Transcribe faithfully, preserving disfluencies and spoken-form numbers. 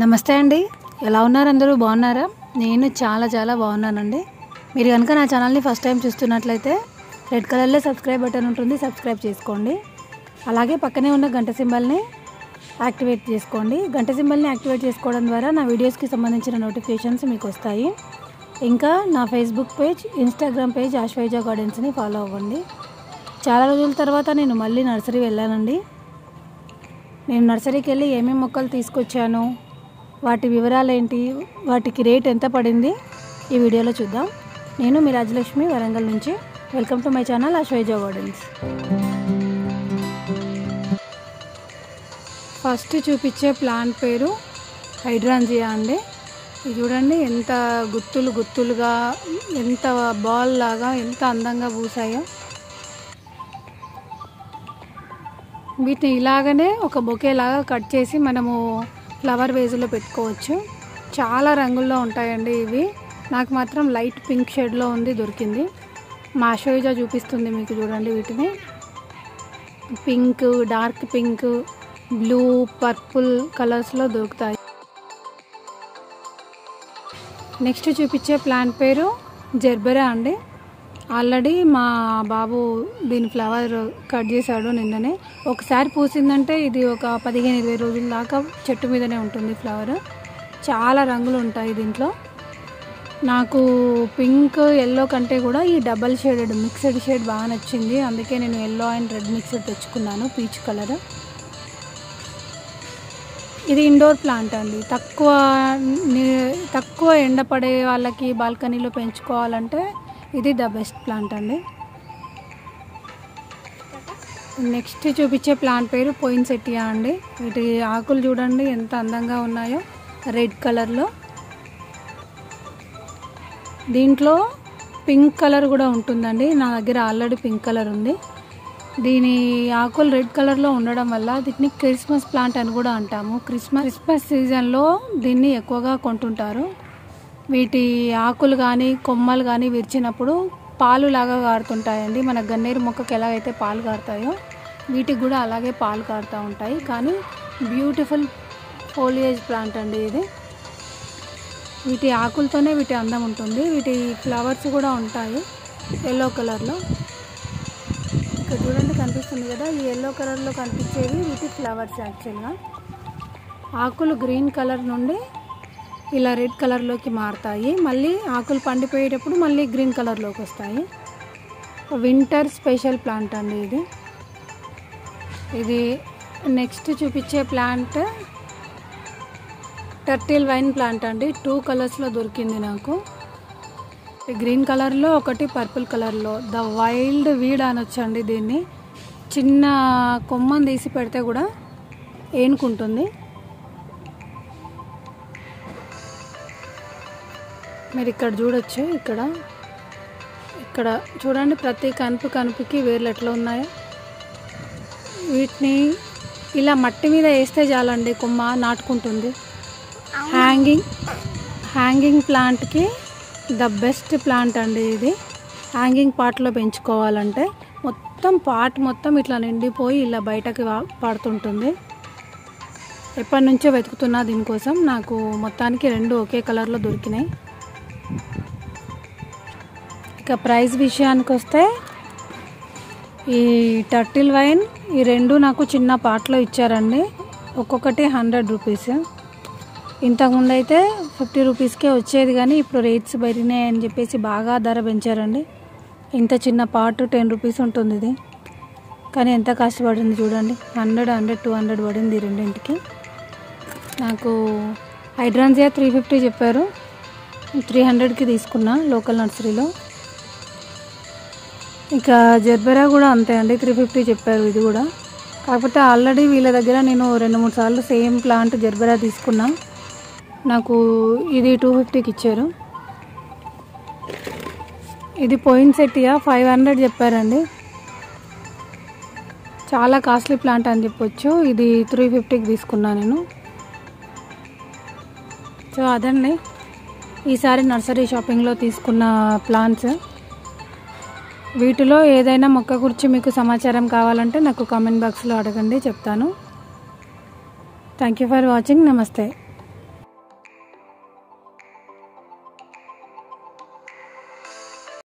నమస్తే అండి, ఎలా ఉన్నారు? అందరూ బాగున్నారా? నేను చాలా చాలా బాగున్నానండి. మీరు కనుక నా ఛానల్ని ఫస్ట్ టైం చూస్తున్నట్లయితే రెడ్ కలర్లో సబ్స్క్రైబ్ బటన్ ఉంటుంది, సబ్స్క్రైబ్ చేసుకోండి. అలాగే పక్కనే ఉన్న గంట సింబల్ని యాక్టివేట్ చేసుకోండి. గంట సింబల్ని యాక్టివేట్ చేసుకోవడం ద్వారా నా వీడియోస్కి సంబంధించిన నోటిఫికేషన్స్ మీకు వస్తాయి. ఇంకా నా Facebook page, Instagram page Ashwayuja గార్డెన్స్ని ఫాలో అవ్వండి. చాలా రోజుల తర్వాత నేను మళ్ళీ నర్సరీ వెళ్ళానండి. నేను నర్సరీకి వెళ్ళి ఏమేమి మొక్కలు తీసుకొచ్చాను, వాటి వివరాలు ఏంటి, వాటికి రేట్ ఎంత పడింది ఈ వీడియోలో చూద్దాం. నేను మీ రాజలక్ష్మి, వరంగల్ నుంచి. Welcome to my channel Ashwayuja Gardens. First చూపించే ప్లాంట్ పేరు హైడ్రాంజియా అండి. ఇది చూడండి, ఎంత గుత్తులు గుత్తులుగా, ఎంత బాల్ లాగా, ఎంత అందంగా పూసాయో. వీటిని ఇలాగనే ఒక బొకేలాగా కట్ చేసి మనము ఫ్లవర్ వేజ్లో పెట్టుకోవచ్చు. చాలా రంగుల్లో ఉంటాయండి ఇవి. నాకు మాత్రం లైట్ పింక్ షేడ్లో ఉంది దొరికింది. మా ఆశ్వయుజ చూపిస్తుంది మీకు. చూడండి వీటిని, pink, dark pink, blue, purple కలర్స్లో దొరుకుతాయి. నెక్స్ట్ చూపించే ప్లాంట్ పేరు జెర్బెరా అండి. ఆల్రెడీ మా బాబు దీని ఫ్లవర్ కట్ చేశాడు నిన్ననే. ఒకసారి పూసిందంటే ఇది ఒక పదిహేను ఇరవై రోజుల దాకా చెట్టు మీదనే ఉంటుంది ఫ్లవర్. చాలా రంగులు ఉంటాయి దీంట్లో. నాకు పింక్, ఎల్లో కంటే కూడా ఈ డబల్ షేడెడ్ మిక్స్డ్ షేడ్ బాగా నచ్చింది. అందుకే నేను ఎల్లో అండ్ రెడ్ మిక్స్డ్ తెచ్చుకున్నాను, పీచ్ కలర్. ఇది ఇండోర్ ప్లాంట్ అండి. తక్కువ తక్కువ ఎండ పడే వాళ్ళకి బాల్కనీలో పెంచుకోవాలంటే ఇది ద బెస్ట్ ప్లాంట్ అండి. నెక్స్ట్ చూపించే ప్లాంట్ పేరు పోయిన్సెట్టియా అండి. వీటి ఆకులు చూడండి ఎంత అందంగా ఉన్నాయో, రెడ్ కలర్లో. దీంట్లో పింక్ కలర్ కూడా ఉంటుందండి. నా దగ్గర ఆల్రెడీ పింక్ కలర్ ఉంది. దీని ఆకులు రెడ్ కలర్లో ఉండడం వల్ల దీన్ని క్రిస్మస్ ప్లాంట్ అని కూడా అంటాము. క్రిస్మస్ క్రిస్మస్ సీజన్లో దీన్ని ఎక్కువగా కొంటుంటారు. వీటి ఆకులు కానీ కొమ్మలు కానీ విరిచినప్పుడు పాలు లాగా కారుతుంటాయండి. మన గన్నేరు మొక్కకి ఎలా అయితే పాలు కారుతాయో వీటికి కూడా అలాగే పాలు కారుతూ ఉంటాయి. కానీ బ్యూటిఫుల్ ఫోలియేజ్ ప్లాంట్ అండి ఇది. వీటి ఆకులతోనే వీటి అందం ఉంటుంది. వీటి ఫ్లవర్స్ కూడా ఉంటాయి ఎల్లో కలర్లో. ఇక్కడ చూడండి కనిపిస్తుంది కదా, ఈ ఎల్లో కలర్లో కనిపించేవి వీటి ఫ్లవర్స్. యాక్చువల్గా ఆకులు గ్రీన్ కలర్ నుండి ఇలా రెడ్ కలర్లోకి మారుతాయి. మళ్ళీ ఆకులు పండిపోయేటప్పుడు మళ్ళీ గ్రీన్ కలర్లోకి వస్తాయి. వింటర్ స్పెషల్ ప్లాంట్ అండి ఇది. ఇది నెక్స్ట్ చూపించే ప్లాంట్ టర్టిల్ వైన్ ప్లాంట్ అండి. టూ కలర్స్లో దొరికింది నాకు, గ్రీన్ కలర్లో ఒకటి, పర్పుల్ కలర్లో. ద వైల్డ్ వీడ్ అనొచ్చండి దీన్ని. చిన్న కొమ్మను తీసి పెడితే కూడా ఏనుకుంటుంది. మీరు ఇక్కడ చూడొచ్చు, ఇక్కడ ఇక్కడ చూడండి ప్రతి కనుపు కనుపుకి వేర్లు ఎట్లా ఉన్నాయో. వీటిని ఇలా మట్టి మీద వేస్తే చాలండి కొమ్మ నాటుకుంటుంది. హ్యాంగింగ్ హ్యాంగింగ్ ప్లాంట్కి ద బెస్ట్ ప్లాంట్ అండి ఇది. హ్యాంగింగ్ పాట్లో పెంచుకోవాలంటే మొత్తం పాట్ మొత్తం ఇట్లా నిండిపోయి ఇలా బయటకి పడుతుంటుంది. ఎప్పటి నుంచో వెతుకుతున్నా దీనికోసం. నాకు మొత్తానికి రెండు ఒకే కలర్లో దొరికినాయి. ఇక ప్రైస్ విషయానికి వస్తే, ఈ టర్టిల్ వైన్ ఈ రెండు నాకు చిన్న పాట్లో ఇచ్చారండి. ఒక్కొక్కటి హండ్రెడ్ రూపీస్. ఇంతకుముందు అయితే ఫిఫ్టీ రూపీస్కే వచ్చేది, కానీ ఇప్పుడు రేట్స్ పెరిగినాయి అని చెప్పేసి బాగా ధర పెంచారండి. ఇంత చిన్న పాట్ టెన్ రూపీస్ ఉంటుంది ఇది, కానీ ఎంత కష్టపడింది చూడండి. హండ్రెడ్ హండ్రెడ్ టూ హండ్రెడ్ పడింది ఈ రెండింటికి. నాకు హైడ్రాంజియా త్రీ ఫిఫ్టీ చెప్పారు, త్రీ హండ్రెడ్కి తీసుకున్నా లోకల్ నర్సరీలో. ఇక జెర్బెరా కూడా అంతే అండి, త్రీ ఫిఫ్టీ చెప్పారు ఇది కూడా. కాకపోతే ఆల్రెడీ వీళ్ళ దగ్గర నేను రెండు మూడు సార్లు సేమ్ ప్లాంట్ జెర్బెరా తీసుకున్నా. నాకు ఇది టూ ఫిఫ్టీకి ఇచ్చారు. ఇది పోయిన్సెట్టియా ఫైవ్ హండ్రెడ్ చెప్పారండి. చాలా కాస్ట్లీ ప్లాంట్ అని చెప్పొచ్చు. ఇది త్రీ ఫిఫ్టీకి తీసుకున్నా నేను. సో అదండి ఈసారి నర్సరీ షాపింగ్లో తీసుకున్న ప్లాంట్స్. వీటిలో ఏదైనా మొక్క గురించి మీకు సమాచారం కావాలంటే నాకు కామెంట్ బాక్స్లో అడగండి, చెప్తాను. Thank you for watching. నమస్తే.